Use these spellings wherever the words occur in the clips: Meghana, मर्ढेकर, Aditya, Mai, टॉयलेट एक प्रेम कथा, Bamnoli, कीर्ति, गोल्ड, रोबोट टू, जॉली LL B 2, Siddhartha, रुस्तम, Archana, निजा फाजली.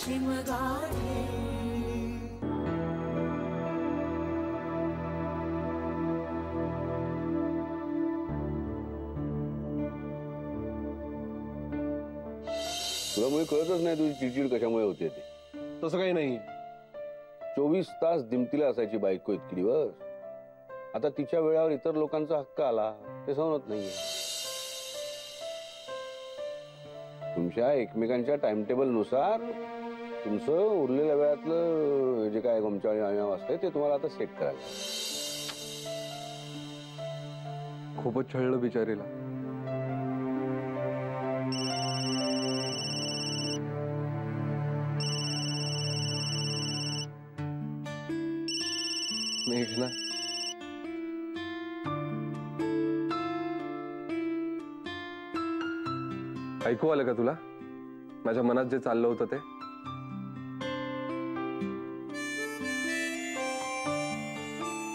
तुझ्यामुळे कळतच नाही तुझी चिडचिड कशामुळे होते ते. तसं काही नाही, 24 तास दिमतीला असायची बायको इतकी दिवस. आता तिच्या वेळावर इतर लोकांचा हक्क आला ते समजत नाहीये. तुमच्या एकमेकांच्या टाइमटेबल नुसार तुमचं उरलेल्या वेळातलं जे काय गमचाळी असते ते तुम्हाला आता सेट करायचं. खूपच छळलं बिचारीला. मेघना, ऐकू आलं का तुला माझ्या मनात जे चाललं होतं ते?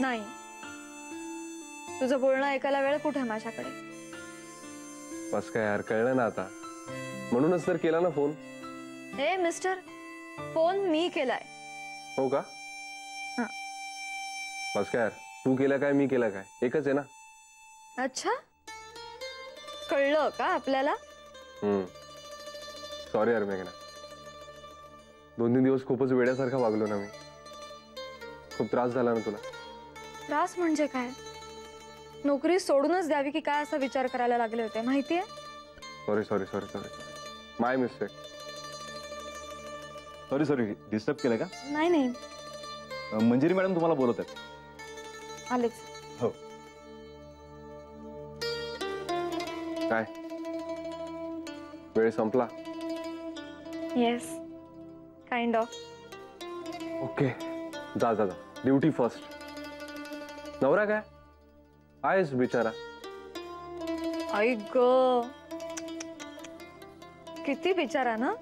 नाही, तुझं बोलणं ऐकायला वेळ कुठे माझ्याकडे. बस काय यार, कळलं ना आता, म्हणूनच तर केला ना फोन. ए मिस्टर, फोन मी केलाय. हो का? बस काय यार, तू केला काय मी केला काय एकच आहे ना. अच्छा, कळलं का आपल्याला? सॉरी यार मेघना, 2-3 दिवस खूपच वेड्यासारखा वागलो ना मी. खूप त्रास झाला ना तुला. त्रास म्हणजे काय? नोकरी सोडूनच द्यावी की काय असा विचार करायला लागले होते माहितीये. Sorry my mistake. Sorry disturb केलं का? नाही. मंजिरी मॅडम तुम्हाला बोलत आहेत. आलेच. हो काय, वेळ संपला? Yes, kind of. ओके, जा जा जा, ड्युटी फर्स्ट. नवरा काय आहेस बिचारा. आई ग, किती बिचारा ना.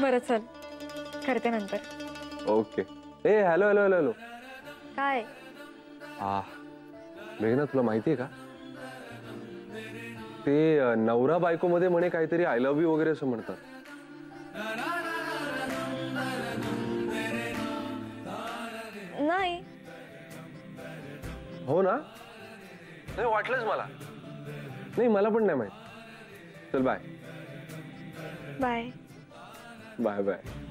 बरं चल, करते नंतर. ओके. ए हॅलो हॅलो हॅलो हॅलो. काय मेघना, तुला माहिती आहे का ते नवरा बायको मध्ये म्हणे काहीतरी आय लव्ह यू वगैरे असं म्हणतात? नाही हो ना? नाही वाटलंच मला. नाही मला पण नाही माहित. चल बाय बाय बाय बाय.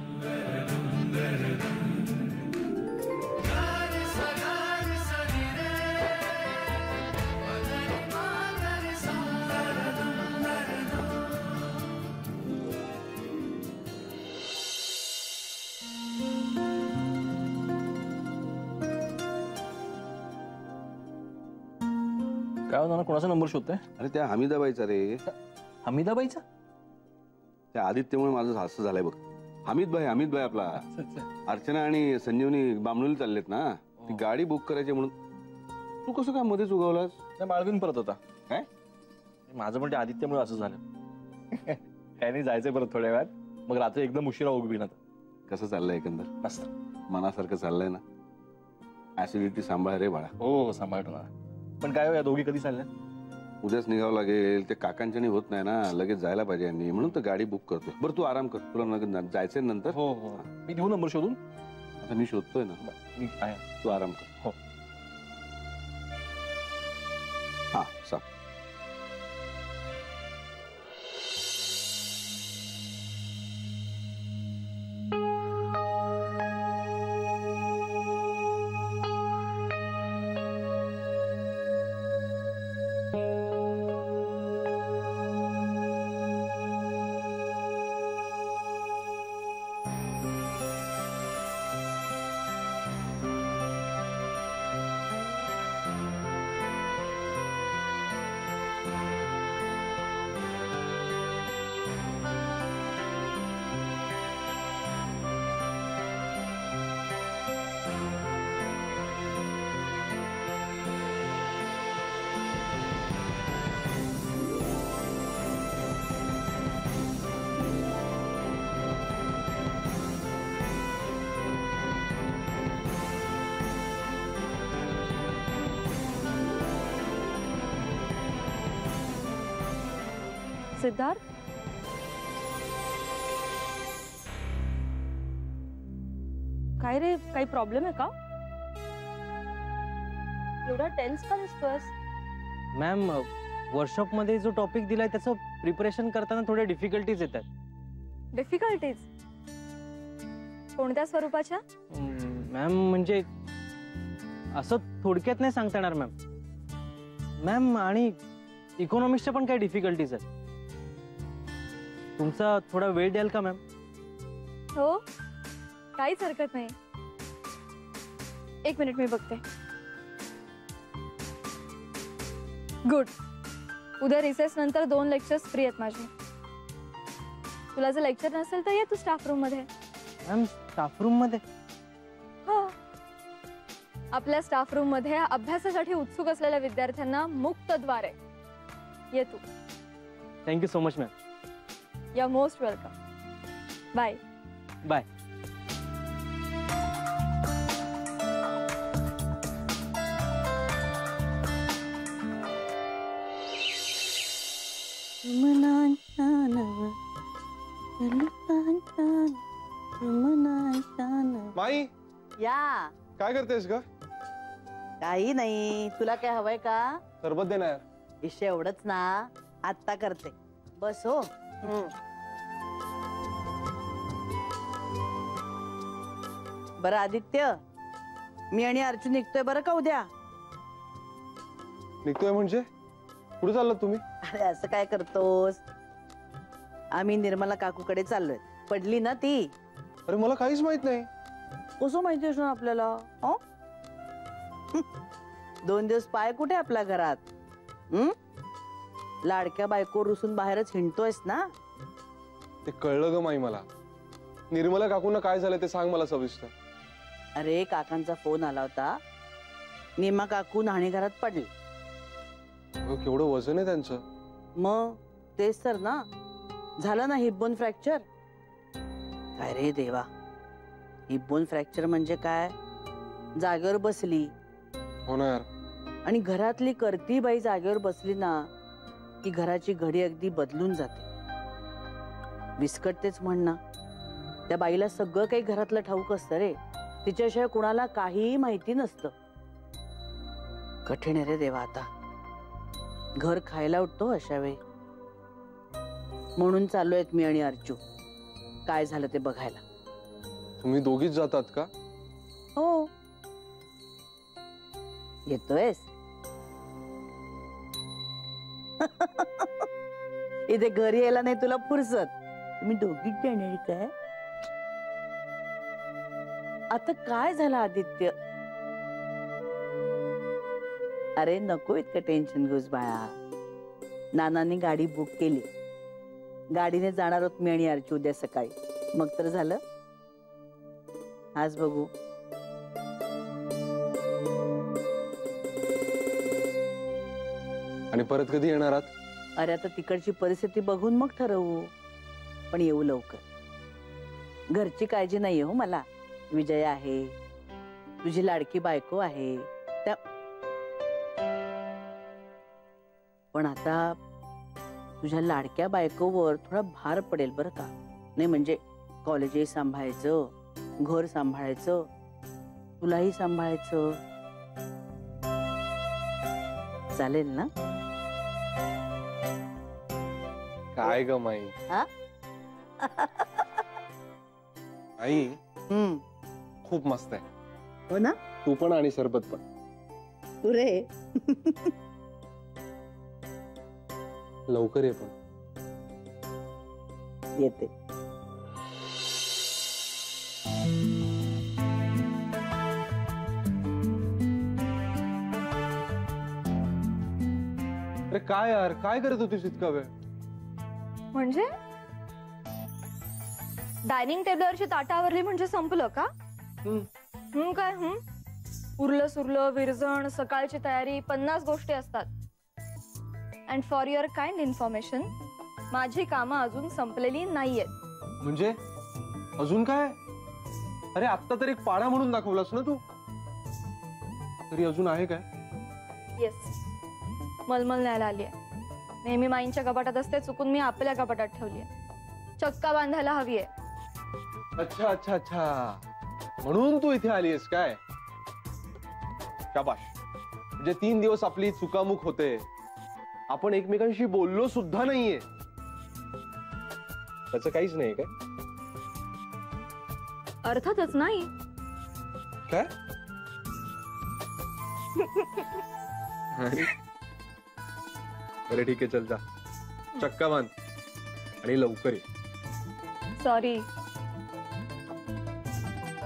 कोणाचा नंबर शोधतोय? अरे त्या हमीद अभाईचा रे. हमीद अभाईचा? त्या आदित्यमुळे माझं हास्य झालंय बघ. हमीद भाई आपला. अर्चना आणि संजीवनी बामणोली चाललेत ना, ती गाडी बुक करायची म्हणून. तू कसं काय मध्येच उगवलास? नाही, माळगून परत होता. काय माझं पण त्या आदित्यमुळे असं झालं. काय नाही, जायचंय परत थोड्या वेळात. मग रात्री एकदम उशिरा उगवी ना. कसं चाललंय एकंदर? मस्त, मनासारखं चाललंय ना. ऍसिडिटी सांभाळ रे बाळा. हो सांभाळतो ना, पण काय हो या दोघी कधी चालल्या? उद्याच निघावं लागेल, ते काकांच्यानी होत नाही ना, लगेच जायला पाहिजे यांनी, म्हणून तर गाडी बुक करतो. बरं तू आराम कर, तुला जायचंय नंतर. हो हो, मी देऊ नंबर शोधून. आता मी शोधतोय ना. तू आराम कर. हो हा, सांग. सिद्धार्थ? काय रे, काही प्रॉब्लेम आहे का? एवढा टेन्स का दिसतोस? मॅम, वर्कशॉप मध्ये जो टॉपिक दिलाय त्याचं प्रिपरेशन करताना थोडे डिफिकल्टीज येतात. डिफिकल्टीज कोणत्या स्वरूपाच्या? मॅम म्हणजे असं थोडक्यात नाही सांगता येणार मॅम. मॅम आणि इकॉनॉमिक्सच्या पण काही डिफिकल्टीज आहेत. तुमचा थोडा वेळ द्याल का मॅम? हो, काहीच हरकत नाही. एक मिनिट मी बघते. गुड. उद्या रिसेस नंतर 2 लेक्चर्स फ्री आहेत माझे. तुला जर लेक्चर नसेल तर ये तू स्टाफ रूम मध्ये. मॅम स्टाफ रूम मध्ये? हो, आपल्या स्टाफ रूम मध्ये अभ्यासासाठी उत्सुक असलेल्या विद्यार्थ्यांना मुक्त द्वार आहे. ये तू. Thank you so much ma'am. You are most welcome. Bye bye. माई, या काय करतेस ग? काही नाही. तुला काय हवंय का? सरबत देना यार. इशे एवढंच ना, आता करते. बस हो. बरं आदित्य, मी आणि अर्चू निघतोय बरं का उद्या. निघतोय म्हणजे कुठे चाललात तुम्ही? अरे असं काय करतोस? आम्ही निर्मला काकूकडे चाललोय. पडली ना ती? अरे मला काहीच माहित नाही. कसं माहिती असणार आपल्याला? 2 दिवस पाय कुठे आपल्या घरात? लाडक्या बायको रुसून बाहेरच हिंडतोयस ना? ते कळलं ग माई मला. निर्मला काकूंना काय झालं ते सांग मला सविस्तर. अरे काकांचा फोन आला होता. निमा काकू नाणे घरात पडली. केवढं वजन आहे त्यांचं. मग तेच तर ना, झालं ना हिप बोन फ्रॅक्चर. काय रे देवा, हिप बोन फ्रॅक्चर म्हणजे काय? जागेवर बसली. हो ना यार. आणि घरातली करती बाई जागेवर बसली ना की घराची घडी अगदी बदलून जाते. विस्कटतेच म्हण ना. त्या बाईला सगळं काही घरातलं ठाऊक असतं रे. तिच्याशिवाय कुणाला काहीही माहिती नसतं. कठीण आहे रे देवा. आता घर खायला उठतो अशा वेळी. म्हणून चालू आहेत मी आणि अर्चू काय झालं ते बघायला. तुम्ही दोघीच जातात का? हो. येतोयस? इथे घरी यायला नाही तुला फुरसत. तुम्ही दोघीच जाणार काय? आता काय झालं आदित्य? अरे नको इतकं टेन्शन घेऊस बाळा. नानांनी गाडी बुक केली. गाडीने जाणार आहोत मी आणि अर्चू उद्या सकाळी. मग तर झालं. आज बघू. आणि परत कधी येणार आहात? अरे आता तिकडची परिस्थिती बघून मग ठरवू. पण येऊ लवकर. घरची काळजी नाही हो मला. विजय आहे, तुझी लाडकी बायको आहे त्या. पण आता तुझ्या लाडक्या बायकोवर थोडा भार पडेल बरं का. नाही म्हणजे कॉलेजही सांभाळायचं, घर सांभाळायचं, तुलाही सांभाळायचं. चालेल ना? काय ग माई? आई खूप मस्त आहे. हो ना? तू पण आणि सरबत पण. अरे लवकर ये पण. येते. अरे काय यार, काय करत होतीस इतका वेळ? म्हणजे डायनिंग टेबलवरची ताटं आवरली म्हणजे संपलं का? काय उरलं सुरलं, विरजण, सकाळची तयारी, 50 गोष्टी असतात. And for your kind information, माझी कामं अजून संपलेली नाहीयेत. म्हणजे अजून काय? अरे आत्ता तर एक पाडा म्हणून दाखवलास ना तू. तरी अजून आहे काय? येस, मलमल न्यायला आली आहे. नेहमी माईंच्या कपाटात असते, चुकून मी आपल्या कपाटात ठेवली आहे. चक्का बांधायला हवी आहे. अच्छा अच्छा अच्छा, म्हणून तू इथे आलीस काय? शाबाश. म्हणजे 3 दिवस आपली चुकामुक होते, आपण एकमेकांशी बोललो सुद्धा नाहीये. त्याचं काहीच नाही काय? अर्थातच नाही. काय? अरे ठीक आहे, चल जा, चक्का बांध आणि लवकर ये. सॉरी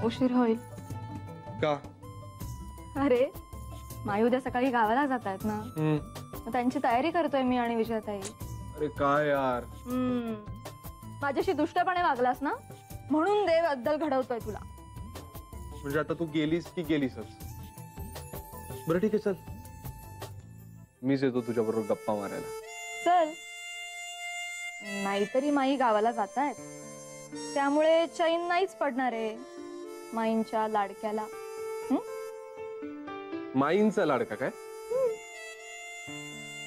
उशीर होईल का? अरे माई उद्या सकाळी गावाला जातात ना, मग त्यांची तयारी करतोय मी आणि विजयाताई. अरे काय यार, माझ्याशी दुष्टपणे वागलास ना म्हणून देव अद्दल घडवतोय तुला. म्हणजे आता तू गेलीस की गेलीसच. बरं ठीक आहे, चल मीच येतो तुझ्या बरोबर गप्पा मारायला. चल. नाहीतरी माई गावाला जात आहेत, त्यामुळे चैन नाहीच पडणार आहे माईंच्या लाडक्याला. माईंचा लाडका काय?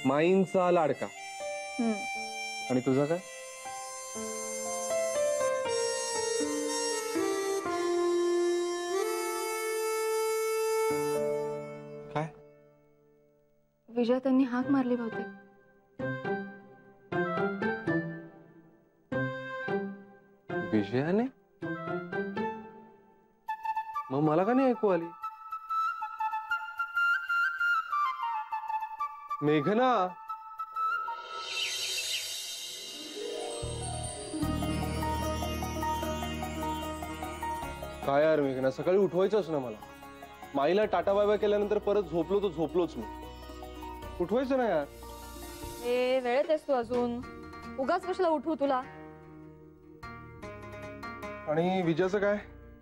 माईंचा लाडका. आणि तुझा काय? विजया त्यांनी हाक मारली बहुतेक. विजयाने? मग मला का नाही ऐकू आली? मेघना, काय यार मेघना, सकाळी उठवायचंच ना मला. माईला टाटा बाय बाय केल्यानंतर परत झोपलो तो झोपलोच मी. उठवायचं ना यार. ए वेळेत आहेस तू अजून, उगाच कशाला उठवू तुला. आणि विजयाचं काय,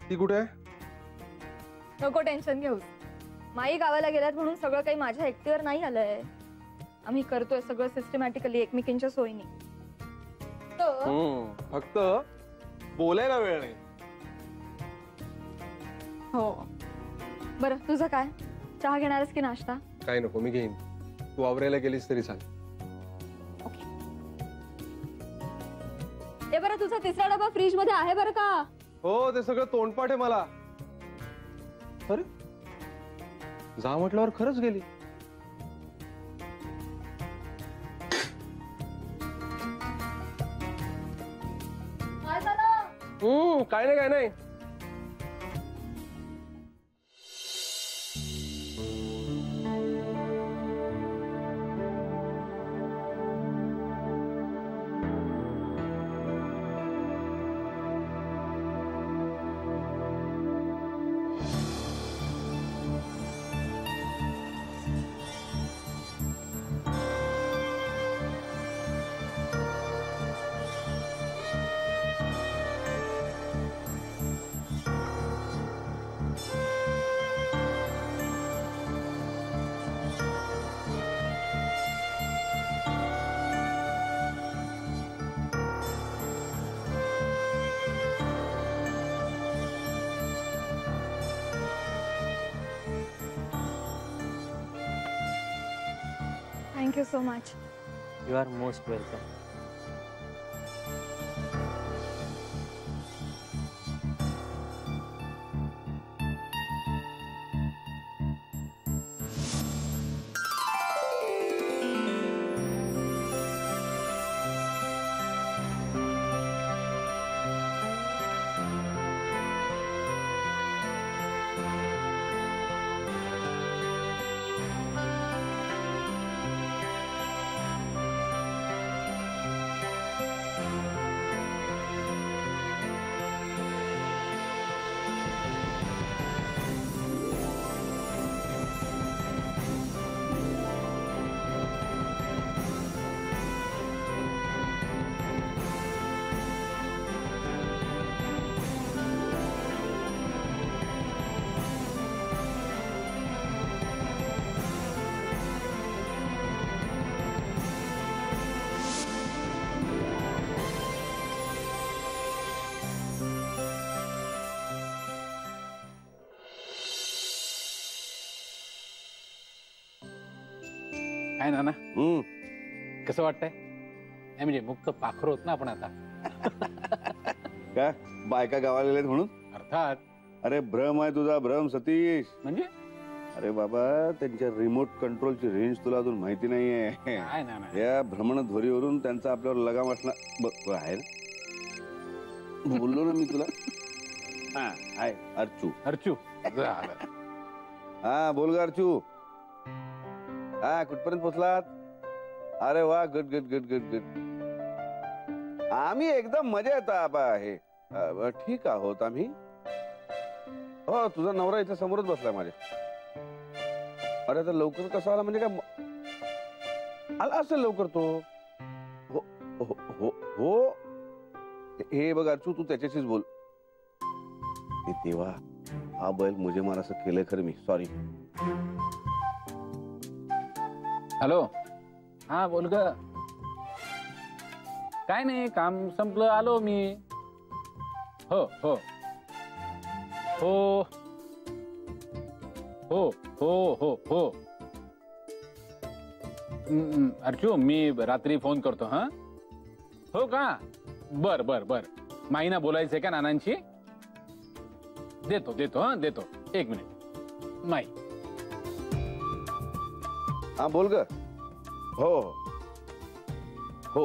ती कुठे आहे? नको टेन्शन घेऊस, माई गावाला गेल्यात म्हणून सगळं काही माझ्या एकटीवर नाही आलंय. आम्ही करतोय सगळं सिस्टमॅटिकली एकमेकींच्या सोयीने. फक्त बोलायला वेळ नाही. हो बरं, तुझं काय, चहा घेणारच की नाश्ता? काय नको मी घेईन, तू आवरायला गेलीस तरी सांग. हे बरं, तुझा तिसरा डबा फ्रीज मध्ये आहे बरं का? हो ते सगळं तोंडपाठ आहे मला. अरे जा म्हटल्यावर खरंच गेली. काय झालं? काय नाही काय नाही. Thank you so much. You are most welcome. कसं वाटतंय? म्हणजे मुक्त पाखर होत ना आपण आता. काय बायका गावाला गेलेत म्हणून? अर्थात. अरे भ्रम आहे तुझा भ्रम सतीश. म्हणजे? अरे बाबा त्यांच्या रिमोट कंट्रोलची रेंज तुला अजून माहिती नाहीये. काय ना या भ्रमणध्वरीवरून त्यांचा आपल्यावर लगाम असणार आहे ना. बोललो ना मी तुला. हां हाय अर्चू. अर्चू हां बोल ग अर्चू. हां कुठपर्यंत पोहोचलात? अरे वा good good good good good. आम्ही एकदम मजेत आहे. ठीक आहोत आम्ही. हो तुझा नवरा इथे समोरच बसला माझ्या. अरे आता लवकर कसा आला? म्हणजे काय आला असेल लवकर तो? हो हो हो हो हे बघ अर्चू तू त्याच्याशीच बोल. हे देवा हा बैल मुझे मार असं केलंय खरं मी. सॉरी. हॅलो हा बोल ग. काय नाही काम संपलं आलो मी. हो हो हो हो हो हो हो अर्चू मी रात्री फोन करतो. हां हो का? बर बर बर. माईना बोलायचंय का नानांशी? देतो देतो. हां देतो एक मिनिट. माई हां बोल ग. हो हो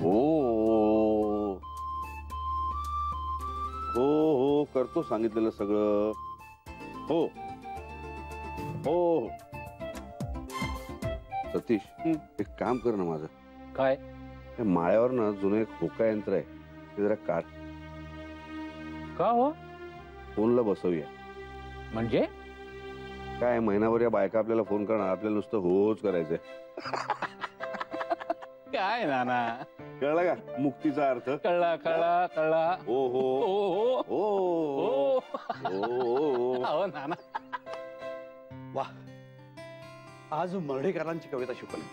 हो हो हो करतो सांगितलेलं सगळं. हो हो सतीश एक काम कर ना माझं. काय? माळ्यावर ना जुनं एक होका यंत्र आहे ते जरा काढ. का हो? फोनला बसवूया. म्हणजे काय महिनाभर या बायका आपल्याला फोन करणार आपल्याला नुसतं होच करायचंय. काय नाना कळला का मुक्तीचा अर्थ? कळला कळला कळला. हो हो हो हो हो नाना वा आज मर्ढेकरांची कविता शिकवली.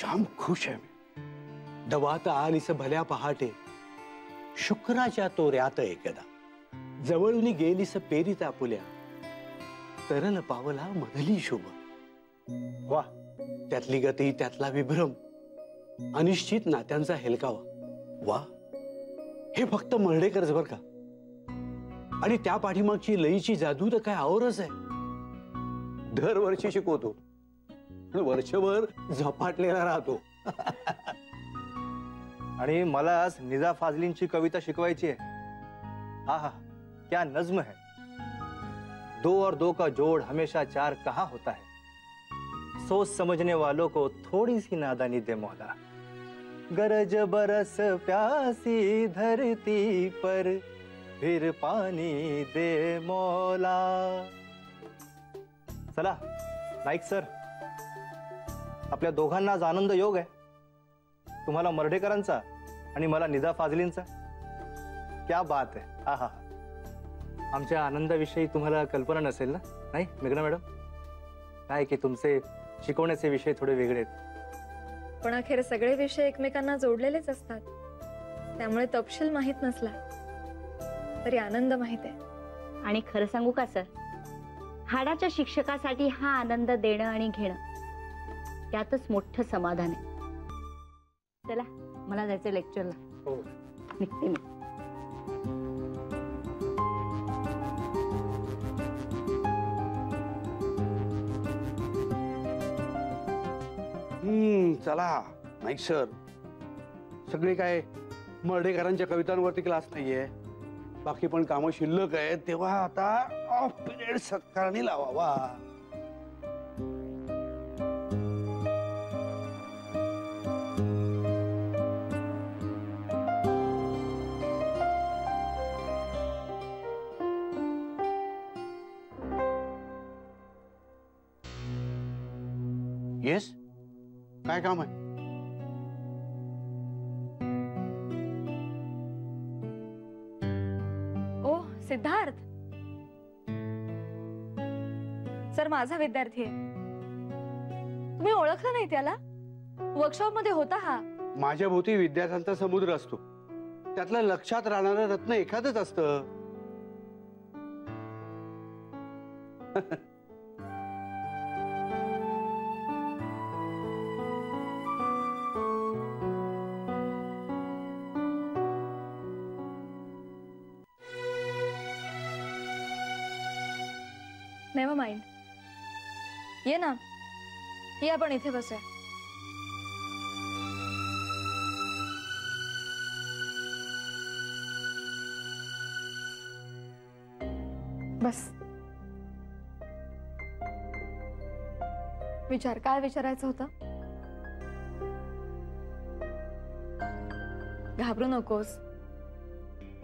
जाम खुश आहे मी. दवात आलीस भल्या पहाटे शुक्राच्या तोऱ्यात एकदा जवळून गेलीस पेरीत आपुल्या तरल पावला मधली शोभा. वा त्यातली गती त्यातला विभ्रम अनिश्चित नात्यांचा हेलकावा. वा हे फक्त मर्ढेकरच बर का. आणि त्या पाठीमागची लईची जादू तर काय आवरच आहे. दरवर्षी शिकवतो वर्षभर झपाटलेला राहतो. आणि मला आज निजा फाजलींची कविता शिकवायची आहे. हा हा क्या नज्म है. दो और दो का जोड़ हमेशा चार कहा होता है. सोच समझने वालों को थोड़ी सी नादानी दे मौला. गरज बरस प्यासी धरती पर फिर पानी दे मौला. चला नाईक सर आपल्या दोघांना आज आनंद योग आहे. तुम्हाला मर्ढेकरांचा आणि मला निजा फाजलींचा. क्या बात आहे. हा हा आमच्या आनंदाविषयी तुम्हाला कल्पना नसेल ना? नाही मेघना मॅडम काय की तुमचे शिकवण्याचे विषय थोडे वेगळे आहेत. पण अखेर सगळे विषय एकमेकांना जोडलेलेच असतात त्यामुळे तपशील माहित नसला तरी आनंद माहित आहे. आणि खरं सांगू का सर हाडाच्या शिक्षकासाठी हा आनंद देणं आणि घेणं त्यातच मोठं समाधान आहे. चला मला जायचं लेक्चरला. हो निघते मी. चला नाईक सर सगळे काय मर्ढेकरांच्या कवितांवरती क्लास नाहीये बाकी पण कामं शिल्लक आहेत तेव्हा आता ऑफ पिरियड सरकारने लावावा. येस काय काम आहे? ओ सिद्धार्थ सर माझा विद्यार्थी आहे. तुम्ही ओळखलं नाही त्याला? वर्कशॉप मध्ये होता हा. माझ्या भोवती विद्यार्थ्यांचा समुद्र असतो त्यातलं लक्षात राहणारं रत्न एखादच असतं. नेवर माइंड, ये ना ये आपण इथे बस है। बस विचार, काय विचारायचं होतं? घाबरू नकोस,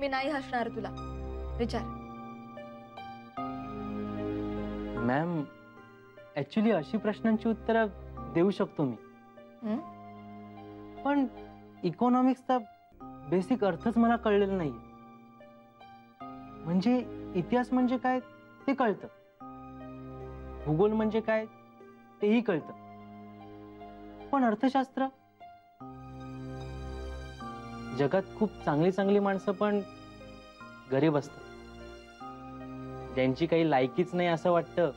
मी नाही हसणार तुला, विचार। मॅम ऍक्च्युअली अशी प्रश्नांची उत्तरं देऊ शकतो मी, पण इकॉनॉमिक्सचा बेसिक अर्थच मला कळलेला नाही। म्हणजे इतिहास म्हणजे काय ते कळतं, भूगोल म्हणजे काय तेही कळतं, पण अर्थशास्त्र, जगात खूप चांगली चांगली माणसं पण गरीब असतात, ज्यांची काही लायकीच नाही असं वाटतं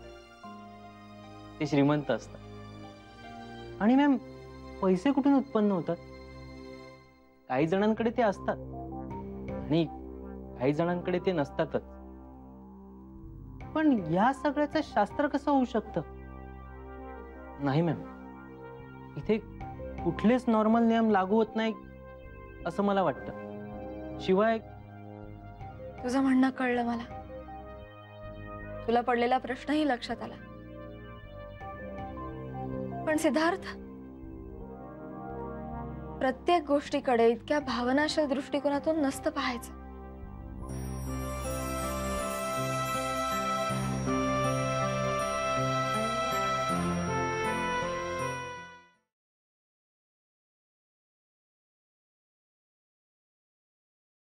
ते श्रीमंत असतात। आणि मॅम पैसे कुठून उत्पन्न होतात? काही जणांकडे ते असतात आणि काही जणांकडे ते नसतातच, पण या सगळ्याचं शास्त्र कसं होऊ शकतं? नाही मॅम, इथे कुठलेच नॉर्मल नियम लागू होत नाही असं मला वाटतं। शिवाय तुझं म्हणणं कळलं मला, तुला पडलेला प्रश्नही लक्षात आला, पण सिद्धार्थ प्रत्येक गोष्टीकडे इतक्या भावनाशील दृष्टिकोनातून नसतं पाहायचं।